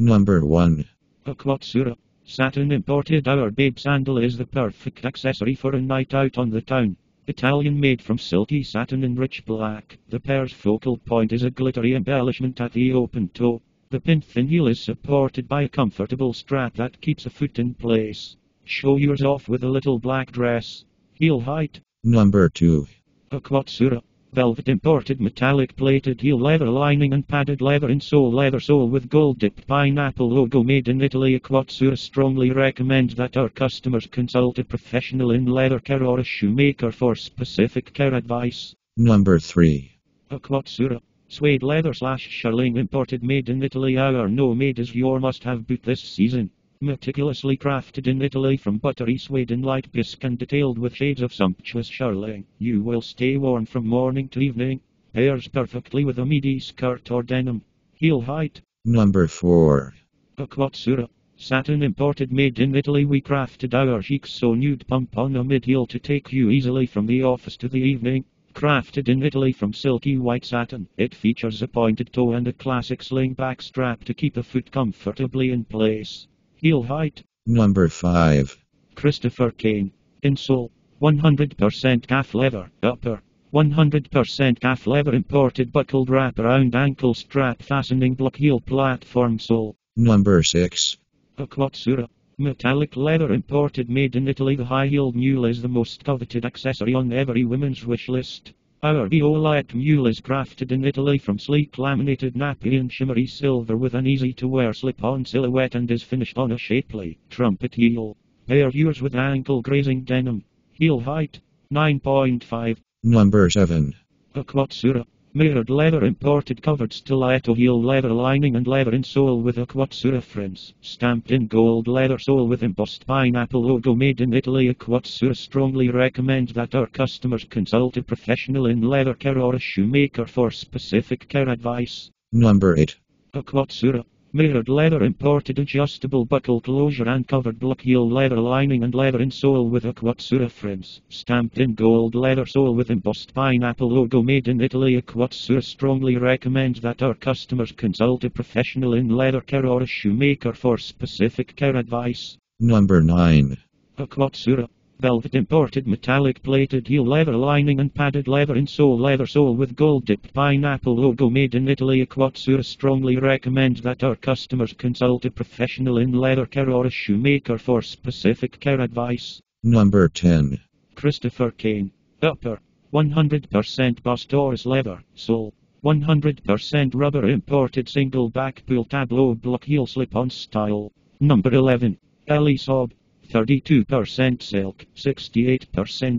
Number 1. Aquazzura. Satin imported our babe sandal is the perfect accessory for a night out on the town. Italian made from silky satin and rich black, the pair's focal point is a glittery embellishment at the open toe. The pinth heel is supported by a comfortable strap that keeps the foot in place. Show yours off with a little black dress. Heel height. Number 2. Aquazzura. Velvet imported metallic plated heel leather lining and padded leather insole, leather sole with gold dipped pineapple logo, made in Italy. Aquazzura strongly recommends that our customers consult a professional in leather care or a shoemaker for specific care advice. Number 3. Aquazzura. Suede leather / shirling imported, made in Italy. Our no-made is your must-have boot this season. Meticulously crafted in Italy from buttery suede and light bisque and detailed with shades of sumptuous shirling, you will stay warm from morning to evening. Pairs perfectly with a midi skirt or denim. Heel height. Number 4. Aquazzura. Satin imported, made in Italy. We crafted our chic so nude pump on a mid-heel to take you easily from the office to the evening. Crafted in Italy from silky white satin, it features a pointed toe and a classic sling-back strap to keep the foot comfortably in place. Heel height. Number 5. Christopher Kane. Insole. 100% calf leather. Upper. 100% calf leather imported, buckled wrap around ankle strap fastening, block heel platform sole. Number 6. Aquazzura. Metallic leather imported, made in Italy. The high-heeled mule is the most coveted accessory on every woman's wish list. Our Violette mule is crafted in Italy from sleek laminated nappy and shimmery silver with an easy-to-wear slip-on silhouette and is finished on a shapely trumpet heel. Pair yours with ankle-grazing denim. Heel height. 9.5. Number 7. Aquazzura. Mirrored leather imported, covered stiletto heel, leather lining and leather insole with Aquazzura fringe, stamped in gold, leather sole with embossed pineapple logo, made in Italy. Aquazzura strongly recommends that our customers consult a professional in leather care or a shoemaker for specific care advice. Number 8. Aquazzura. Mirrored leather imported, adjustable buckle closure and covered block heel, leather lining and leather insole with Aquazzura fringe, stamped in gold, leather sole with embossed pineapple logo, made in Italy. Aquazzura strongly recommends that our customers consult a professional in leather care or a shoemaker for specific care advice. Number 9. Aquazzura. Velvet imported, metallic plated heel, leather lining and padded leather insole, leather sole with gold dipped pineapple logo, made in Italy. Aquazzura strongly recommends that our customers consult a professional in leather care or a shoemaker for specific care advice. Number 10. Christopher Kane. Upper. 100% Bastore's leather. Sole. 100% rubber imported, single back pull tableau block heel, slip-on style. Number 11. Elie Saab. 32% silk, 68%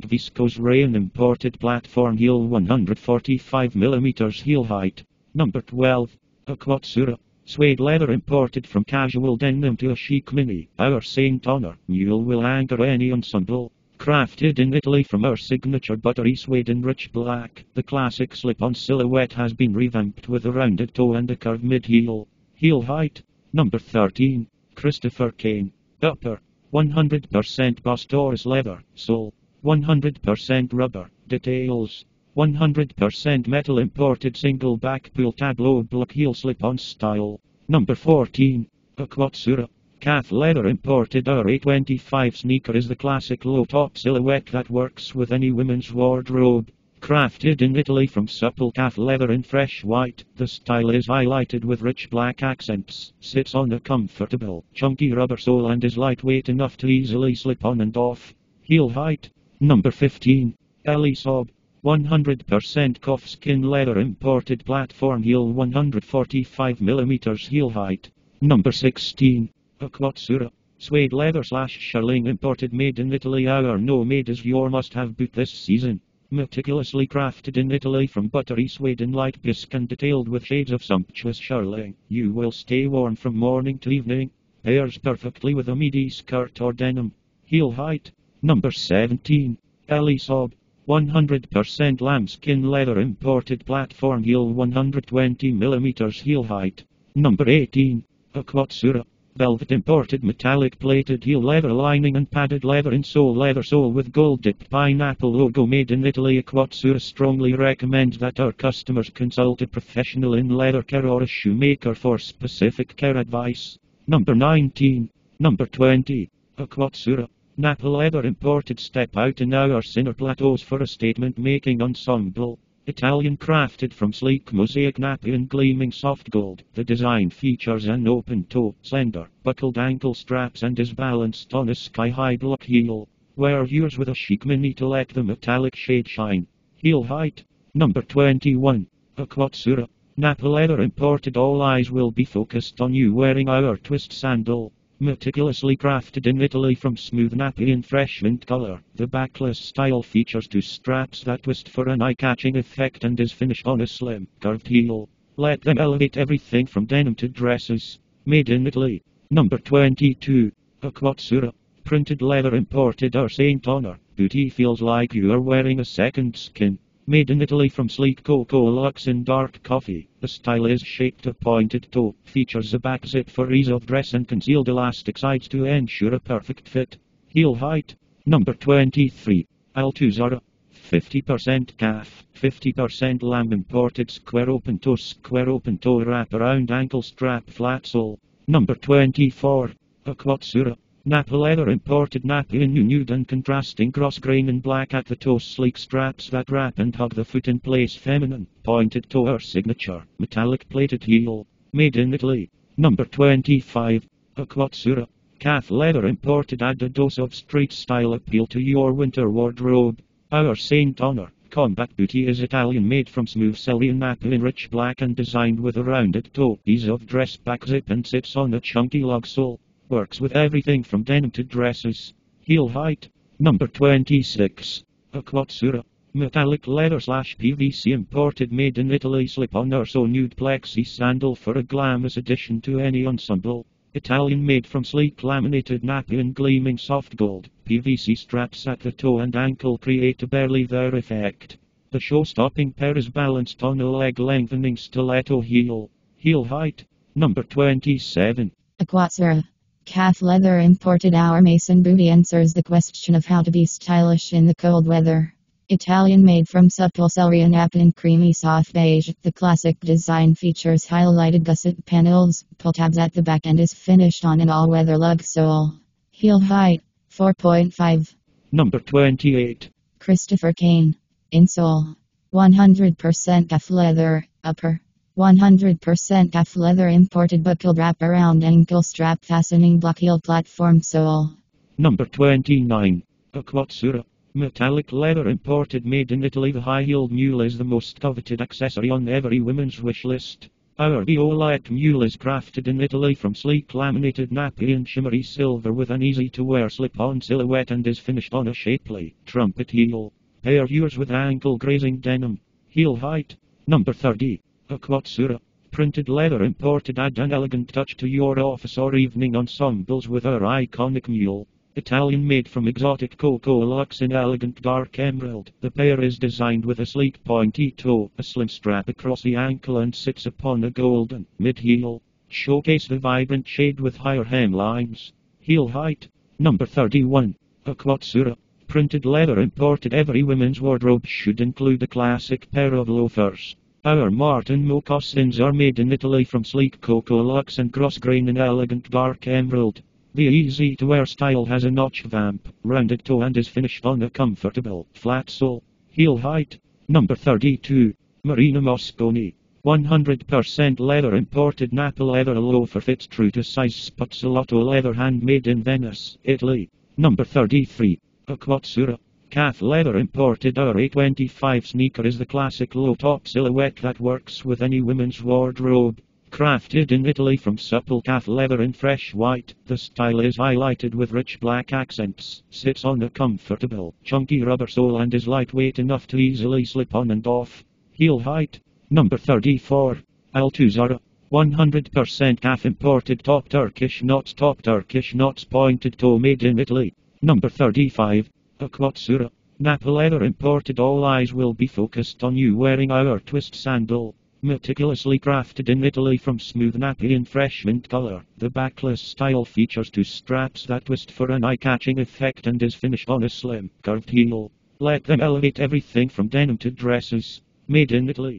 viscose rayon imported, platform heel, 145mm heel height. Number 12. Aquazzura. Suede leather imported, from casual denim to a chic mini. Our Saint Honor mule will anchor any ensemble. Crafted in Italy from our signature buttery suede and rich black, the classic slip-on silhouette has been revamped with a rounded toe and a curved mid-heel. Heel height. Number 13. Christopher Kane. Upper. 100% Bastore's leather. Sole. 100% rubber. Details. 100% metal imported, single back pull tableau block heel, slip-on style. Number 14. Aquazzura. Calf leather imported, our 825 sneaker is the classic low-top silhouette that works with any women's wardrobe. Crafted in Italy from supple calf leather in fresh white, the style is highlighted with rich black accents, sits on a comfortable, chunky rubber sole and is lightweight enough to easily slip on and off. Heel height. Number 15. Elie Saab. 100% calfskin leather imported, platform heel, 145mm heel height. Number 16. Aquazzura. Suede leather / shirling imported, made in Italy. Our no-made is your must-have boot this season. Meticulously crafted in Italy from buttery suede and light bisque and detailed with shades of sumptuous shirling, you will stay warm from morning to evening. Pairs perfectly with a midi skirt or denim. Heel height. Number 17. Elie Saab. 100% lambskin leather imported, platform heel, 120mm heel height. Number 18. Aquazzura. velvet imported metallic plated heel leather lining and padded leather insole, leather sole with gold dipped pineapple logo, made in Italy. Aquazzura strongly recommends that our customers consult a professional in leather care or a shoemaker for specific care advice. Number 19. Number 20. Aquazzura. Napa leather imported. Step out in our Sinner Plateaus for a statement-making ensemble. Italian crafted from sleek mosaic nappy and gleaming soft gold. The design features an open-toe, slender, buckled ankle straps and is balanced on a sky-high block heel. Wear yours with a chic mini to let the metallic shade shine. Heel height. Number 21. Aquazzura. Napa leather imported. All eyes will be focused on you wearing our twist sandal. Meticulously crafted in Italy from smooth nappy and fresh mint color, the backless style features two straps that twist for an eye-catching effect and is finished on a slim, curved heel. Let them elevate everything from denim to dresses. Made in Italy. Number 22. Aquazzura. Printed leather imported. Our Saint Honor booty feels like you are wearing a second skin. Made in Italy from sleek cocoa luxe and dark coffee, the style is shaped to pointed toe, features a back zip for ease of dress and concealed elastic sides to ensure a perfect fit. Heel height. Number 23. Altuzarra. 50% calf, 50% lamb imported. Square open toe wrap around ankle strap flat sole. Number 24. Aquazzura. Napa leather imported. Nappy in nude and contrasting cross grain and black at the toe, sleek straps that wrap and hug the foot in place, feminine, pointed toe, or signature, metallic plated heel. Made in Italy. Number 25. Aquazzura. Calf leather imported. Add a dose of street style appeal to your winter wardrobe. Our Saint Honor combat booty is Italian, made from smooth Sicilian nappy in rich black and designed with a rounded toe, ease of dress back zip and sits on a chunky lug sole. Works with everything from denim to dresses. Heel height. Number 26. Aquazzura. Metallic leather / PVC imported. Made in Italy. Slip on or so nude plexi sandal for a glamorous addition to any ensemble. Italian, made from sleek laminated nappy and gleaming soft gold. PVC straps at the toe and ankle create a barely there effect. The show-stopping pair is balanced on a leg-lengthening stiletto heel. Heel height. Number 27. Aquazzura. Calf leather imported. Our Mason booty answers the question of how to be stylish in the cold weather. Italian, made from supple celery and apple and creamy soft beige. The classic design features highlighted gusset panels, pull tabs at the back, and is finished on an all-weather lug sole. Heel height, 4.5. Number 28. Christopher Kane. Insole. 100% calf leather. Upper. 100% calf leather imported. Buckled wrap around ankle strap fastening block heel platform sole. Number 29. Aquazzura. Metallic leather imported. Made in Italy. The high-heeled mule is the most coveted accessory on every woman's wish list. Our Violette mule is crafted in Italy from sleek laminated nappy and shimmery silver with an easy-to-wear slip-on silhouette and is finished on a shapely trumpet heel. Pair yours with ankle grazing denim. Heel height. Number 30. Aquazzura. Printed leather imported. Add an elegant touch to your office or evening ensembles with our iconic mule. Italian, made from exotic cocoa luxe and elegant dark emerald. The pair is designed with a sleek pointy toe, a slim strap across the ankle, and sits upon a golden mid-heel. Showcase the vibrant shade with higher hemlines. Heel height. Number 31. Aquazzura. Printed leather imported. Every woman's wardrobe should include a classic pair of loafers. Our Martin moccasins are made in Italy from sleek cocoa luxe and cross grain and elegant dark emerald. The easy-to-wear style has a notch vamp, rounded toe, and is finished on a comfortable flat sole. Heel height. Number 32. Marina Mosconi. 100% leather imported. Napa leather loafer fits true to size. Spazzolato leather handmade in Venice, Italy. Number 33. Aquazzura. Calf leather imported. Our 825 sneaker is the classic low-top silhouette that works with any women's wardrobe. Crafted in Italy from supple calf leather in fresh white, the style is highlighted with rich black accents, sits on a comfortable, chunky rubber sole and is lightweight enough to easily slip on and off. Heel height. Number 34. Altuzarra. 100% calf imported. Top Turkish knots pointed toe. Made in Italy. Number 35. Aquazzura. Napa leather imported. All eyes will be focused on you wearing our twist sandal. Meticulously crafted in Italy from smooth nappy and fresh mint color, the backless style features two straps that twist for an eye-catching effect and is finished on a slim, curved heel. Let them elevate everything from denim to dresses. Made in Italy.